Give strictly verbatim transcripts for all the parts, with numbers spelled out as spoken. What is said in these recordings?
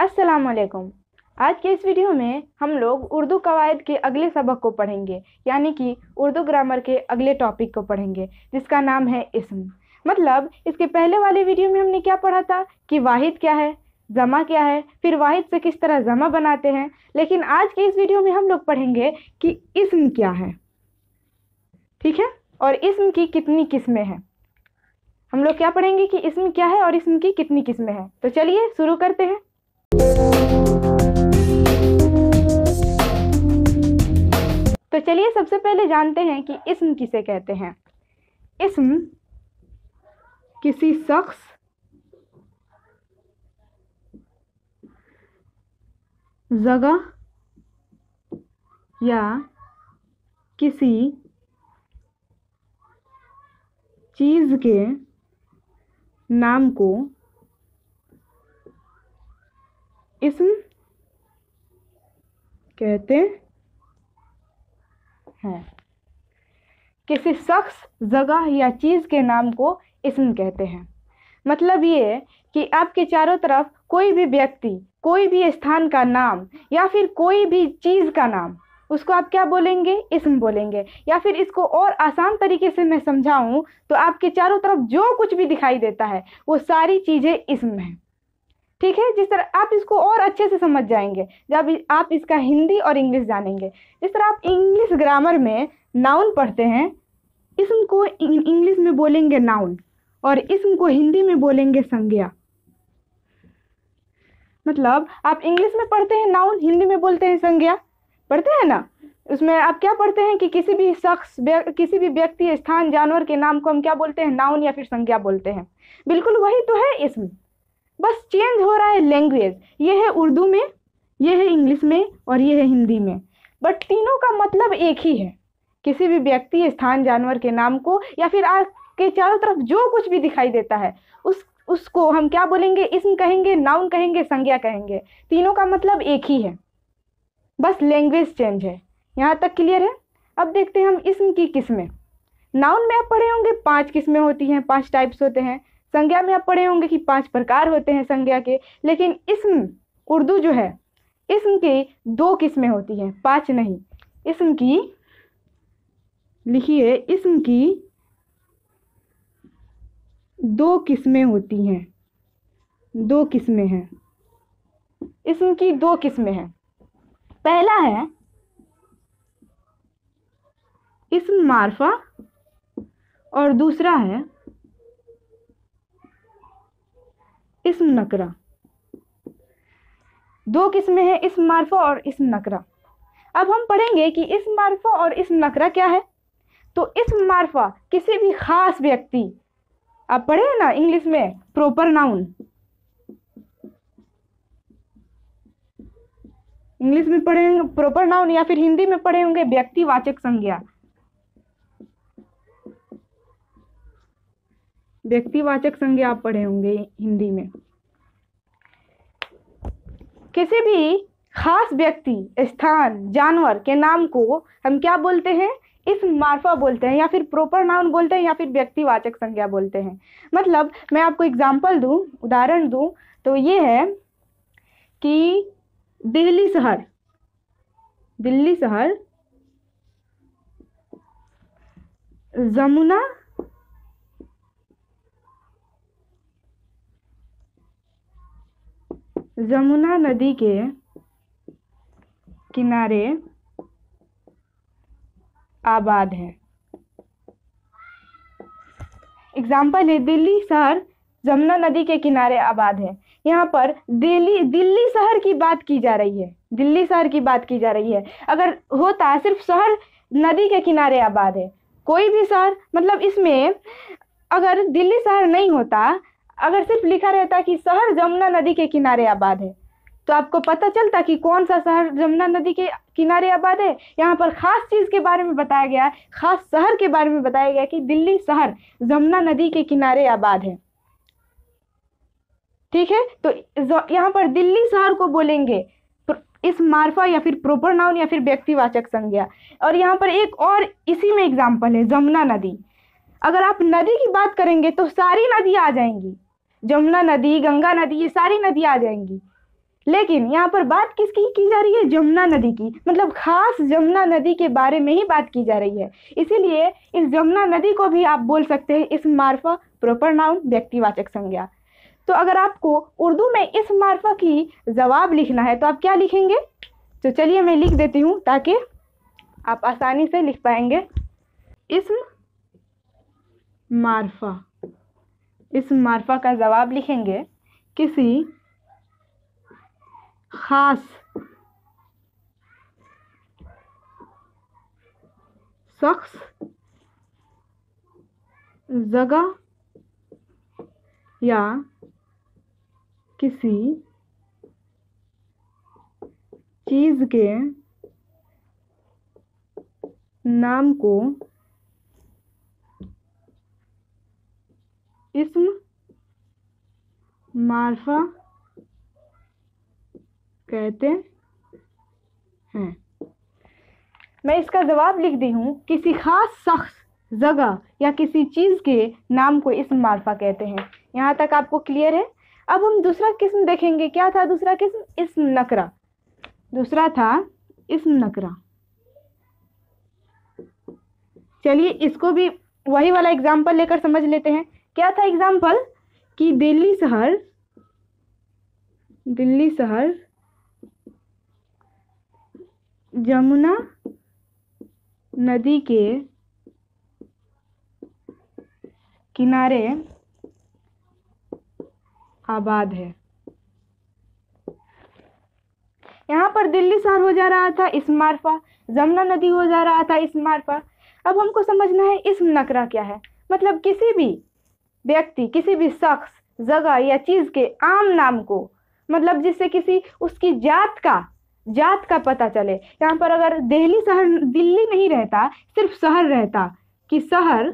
अस्सलामुअलैकुम। आज के इस वीडियो में हम लोग उर्दू कवायद के अगले सबक को पढ़ेंगे, यानी कि उर्दू ग्रामर के अगले टॉपिक को पढ़ेंगे, जिसका नाम है इस्म। मतलब इसके पहले वाले वीडियो में हमने क्या पढ़ा था कि वाहिद क्या है, जमा क्या है, फिर वाहिद से किस तरह जमा बनाते हैं। लेकिन आज के इस वीडियो में हम लोग पढ़ेंगे कि इस्म क्या है, ठीक है, और इस्म की कितनी किस्में हैं। हम लोग क्या पढ़ेंगे कि इस्म क्या है और इस्म की कितनी किस्में हैं। तो चलिए शुरू करते हैं। तो चलिए सबसे पहले जानते हैं कि इस्म किसे कहते हैं। इस्म किसी शख्स जगह या किसी चीज के नाम को इस्म कहते हैं। किसी शख्स, जगह या चीज़ के नाम को इस्म कहते हैं। मतलब ये कि आपके चारों तरफ कोई भी व्यक्ति, कोई भी स्थान का नाम या फिर कोई भी चीज़ का नाम, उसको आप क्या बोलेंगे, इस्म बोलेंगे। या फिर इसको और आसान तरीके से मैं समझाऊं तो आपके चारों तरफ जो कुछ भी दिखाई देता है वो सारी चीज़ें इस्म हैं, ठीक है। जिस तरह आप इसको और अच्छे से समझ जाएंगे जब आप इसका हिंदी और इंग्लिश जानेंगे। जिस तरह आप इंग्लिश ग्रामर में नाउन पढ़ते हैं, इस्म को इंग्लिश में बोलेंगे नाउन और इस्म को हिंदी में बोलेंगे संज्ञा। मतलब आप इंग्लिश में पढ़ते हैं नाउन, हिंदी में बोलते हैं संज्ञा, पढ़ते हैं ना। उसमें आप क्या पढ़ते हैं कि किसी भी शख्स, किसी भी व्यक्ति, स्थान, जानवर के नाम को हम क्या बोलते हैं, नाउन या फिर संज्ञा बोलते हैं। बिल्कुल वही तो है इस्म, बस चेंज हो रहा है लैंग्वेज। ये है उर्दू में, ये है इंग्लिश में और ये है हिंदी में, बट तीनों का मतलब एक ही है। किसी भी व्यक्ति, स्थान, जानवर के नाम को या फिर आपके चारों तरफ जो कुछ भी दिखाई देता है उस उसको हम क्या बोलेंगे, इस्म कहेंगे, नाउन कहेंगे, संज्ञा कहेंगे। तीनों का मतलब एक ही है, बस लैंग्वेज चेंज है। यहाँ तक क्लियर है। अब देखते हैं हम इस्म की किस्में। नाउन में आप पढ़े होंगे पाँच किस्में होती हैं, पाँच टाइप्स होते हैं। संज्ञा में आप पढ़े होंगे कि पांच प्रकार होते हैं संज्ञा के। लेकिन इस्म, उर्दू जो है, इस्म की दो किस्में होती हैं, पांच नहीं। इस्म की, लिखिए, इस्म की दो किस्में होती हैं, दो किस्में हैं। इस्म की दो किस्में हैं। पहला है इस्म मारफा और दूसरा है इस्म नकरा। दो किस्में हैं, इस्म मारफा और इस्म नकरा। अब हम पढ़ेंगे कि इस्म मारफा और इस्म नकरा क्या है। तो इस्म मारफा किसी भी खास व्यक्ति, आप पढ़े हैं ना इंग्लिश में प्रॉपर नाउन, इंग्लिश में पढ़े होंगे प्रॉपर नाउन या फिर हिंदी में पढ़े होंगे व्यक्तिवाचक संज्ञा, व्यक्तिवाचक संज्ञा आप पढ़े होंगे हिंदी में। किसी भी खास व्यक्ति, स्थान, जानवर के नाम को हम क्या बोलते हैं, इस्म मारफा बोलते हैं या फिर प्रॉपर नाउन बोलते हैं या फिर व्यक्तिवाचक संज्ञा बोलते हैं। मतलब मैं आपको एग्जांपल दूं, उदाहरण दूं तो ये है कि दिल्ली शहर, दिल्ली शहर जमुना जमुना नदी के किनारे आबाद है। एग्जाम्पल है दिल्ली शहर जमुना नदी के किनारे आबाद है। यहाँ पर दिल्ली दिल्ली शहर की बात की जा रही है, दिल्ली शहर की बात की जा रही है। अगर होता सिर्फ शहर नदी के किनारे आबाद है, कोई भी शहर, मतलब इसमें अगर दिल्ली शहर नहीं होता, अगर सिर्फ लिखा रहता कि शहर जमुना नदी के किनारे आबाद है, तो आपको पता चलता कि कौन सा शहर जमुना नदी के किनारे आबाद है। यहाँ पर ख़ास चीज़ के बारे में बताया गया, ख़ास शहर के बारे में बताया गया कि दिल्ली शहर जमुना नदी के किनारे आबाद है, ठीक है। तो यहाँ पर दिल्ली शहर को बोलेंगे इस्म मारफा या फिर प्रॉपर नाउन या फिर व्यक्तिवाचक संज्ञा। और यहाँ पर एक और इसी में एग्जाम्पल है जमुना नदी। अगर आप नदी की बात करेंगे तो सारी नदियाँ आ जाएंगी, जमुना नदी, गंगा नदी, ये सारी नदियाँ आ जाएंगी। लेकिन यहाँ पर बात किसकी की जा रही है? जमुना नदी की, मतलब खास जमुना नदी के बारे में ही बात की जा रही है। इसीलिए इस जमुना नदी को भी आप बोल सकते हैं इस मार्फा प्रॉपर नाउन व्यक्तिवाचक संज्ञा। तो अगर आपको उर्दू में इस मार्फा की जवाब लिखना है तो आप क्या लिखेंगे? तो चलिए मैं लिख देती हूँ ताकि आप आसानी से लिख पाएंगे। इस्म मार्फा, इस मार्फा का जवाब लिखेंगे किसी खास शख्स, जगह या किसी चीज के नाम को इस्म मार्फा कहते हैं। मैं इसका जवाब लिख दी हूँ, किसी खास शख्स, जगह या किसी चीज़ के नाम को इस्म मार्फा कहते हैं। यहाँ तक आपको क्लियर है। अब हम दूसरा किस्म देखेंगे। क्या था दूसरा किस्म? इस्म नकरा। दूसरा था इस्म नकरा। चलिए इसको भी वही वाला एग्जाम्पल लेकर समझ लेते हैं। क्या था एग्जाम्पल कि दिल्ली शहर, दिल्ली शहर जमुना नदी के किनारे आबाद है। यहाँ पर दिल्ली शहर हो जा रहा था इस्म मार्फा, जमुना नदी हो जा रहा था इस्म मार्फा। अब हमको समझना है इस्म नकरा क्या है, मतलब किसी भी व्यक्ति, किसी भी शख्स, जगह या चीज़ के आम नाम को, मतलब जिससे किसी उसकी जात का जात का पता चले। यहाँ पर अगर दिल्ली शहर दिल्ली नहीं रहता, सिर्फ शहर रहता कि शहर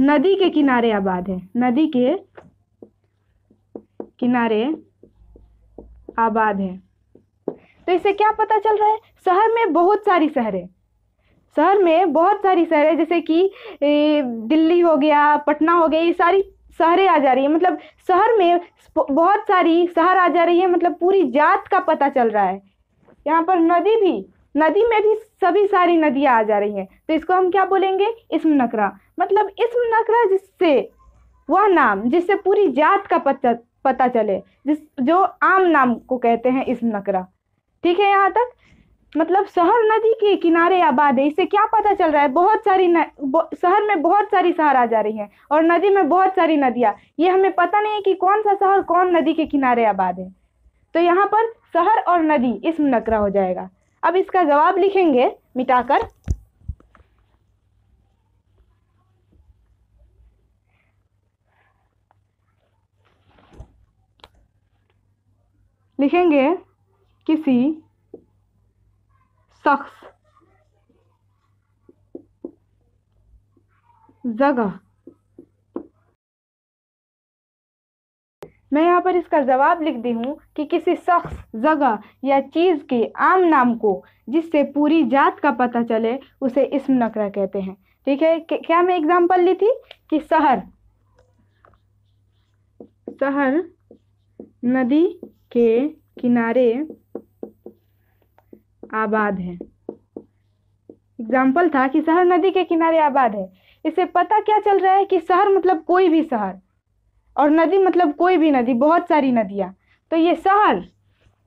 नदी के किनारे आबाद है, नदी के किनारे आबाद है। तो इससे क्या पता चल रहा है? शहर में बहुत सारी शहरें, शहर में बहुत सारी शहरें जैसे कि दिल्ली हो गया, पटना हो गया, ये सारी शहरें आ जा रही है, मतलब शहर में बहुत सारी शहर आ जा रही है, मतलब पूरी जात का पता चल रहा है। यहाँ पर नदी भी, नदी में भी सभी सारी नदियाँ आ जा रही हैं। तो इसको हम क्या बोलेंगे? इस्म नकरा, मतलब इस्म नकरा जिससे, वह नाम जिससे पूरी जात का पता पता चले, जिस जो आम नाम को कहते हैं इस्म नकरा। ठीक है यहाँ तक? मतलब शहर नदी के किनारे आबाद है, इससे क्या पता चल रहा है? बहुत सारी न, ब, शहर में बहुत सारी शहर आ जा रही हैं और नदी में बहुत सारी नदियाँ। ये हमें पता नहीं है कि कौन सा शहर कौन नदी के किनारे आबाद है। तो यहाँ पर शहर और नदी इस्म नकरा हो जाएगा। अब इसका जवाब लिखेंगे मिटाकर। लिखेंगे किसी शख्स, जगह। मैं यहाँ पर इसका जवाब लिख दी हूँ कि किसी शख्स, जगह या चीज़ के आम नाम को जिससे पूरी जात का पता चले उसे इस्म नकरा कहते हैं। ठीक है? क्या मैं एग्जाम्पल ली थी कि शहर, शहर नदी के किनारे आबाद है। एग्जाम्पल था कि शहर नदी के किनारे आबाद है। इससे पता क्या चल रहा है कि शहर मतलब कोई भी शहर और नदी मतलब कोई भी नदी, बहुत सारी नदियाँ। तो ये शहर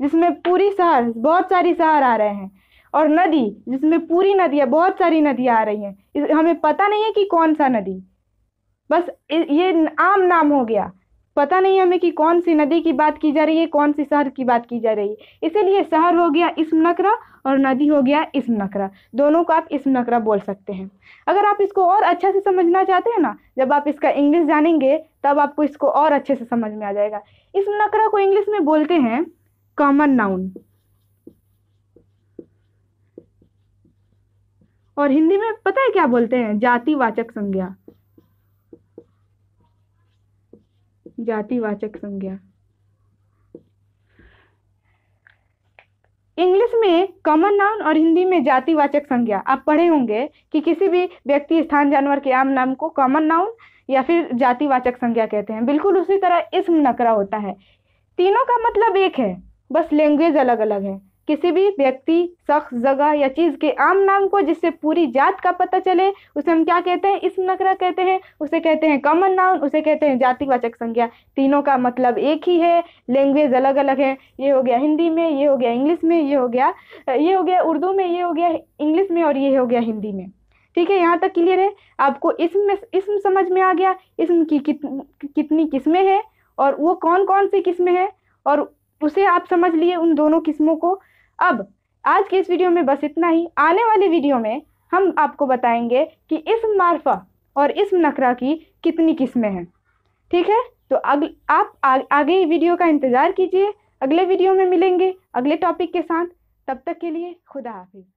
जिसमें पूरी शहर, बहुत सारी शहर आ रहे हैं और नदी जिसमें पूरी नदियाँ, बहुत सारी नदियाँ आ रही हैं। हमें पता नहीं है कि कौन सा नदी, बस ये आम नाम हो गया। पता नहीं हमें कि कौन सी नदी की बात की जा रही है, कौन सी शहर की बात की जा रही है। इसीलिए शहर हो गया इस्म नकरा और नदी हो गया इस्म नकरा। दोनों को आप इस्म नकरा बोल सकते हैं। अगर आप इसको और अच्छा से समझना चाहते हैं ना, जब आप इसका इंग्लिश जानेंगे तब आपको इसको और अच्छे से समझ में आ जाएगा। इस्म नकरा को इंग्लिश में बोलते हैं कॉमन नाउन और हिंदी में पता है क्या बोलते हैं? जातिवाचक संज्ञा, जातिवाचक संज्ञा। इंग्लिश में कॉमन नाउन और हिंदी में जातिवाचक संज्ञा। आप पढ़े होंगे कि किसी भी व्यक्ति, स्थान, जानवर के आम नाम को कॉमन नाउन या फिर जातिवाचक संज्ञा कहते हैं। बिल्कुल उसी तरह इस्म नकरा होता है। तीनों का मतलब एक है, बस लैंग्वेज अलग अलग है। किसी भी व्यक्ति, शख्स, जगह या चीज़ के आम नाम को जिससे पूरी जात का पता चले उसे हम क्या कहते हैं? इस्म नकरा कहते हैं, उसे कहते हैं कॉमन नाउन, उसे कहते हैं जातिवाचक संज्ञा। तीनों का मतलब एक ही है, लैंग्वेज अलग अलग है। ये हो गया हिंदी में, ये हो गया इंग्लिश में, ये हो गया ये हो गया उर्दू में, ये हो गया इंग्लिश में, और ये हो गया हिंदी में। ठीक है, यहाँ तक क्लियर है आपको? इस्म इस्म समझ में आ गया, इस्म की कितनी किस्में हैं और वो कौन कौन सी किस्में हैं, और उसे आप समझ लिए उन दोनों किस्मों को। अब आज के इस वीडियो में बस इतना ही। आने वाले वीडियो में हम आपको बताएंगे कि इस्म मारफा और इस्म नकरा की कितनी किस्में हैं। ठीक है, तो अग, आप आ, आगे वीडियो का इंतज़ार कीजिए। अगले वीडियो में मिलेंगे अगले टॉपिक के साथ। तब तक के लिए खुदा हाफिज़।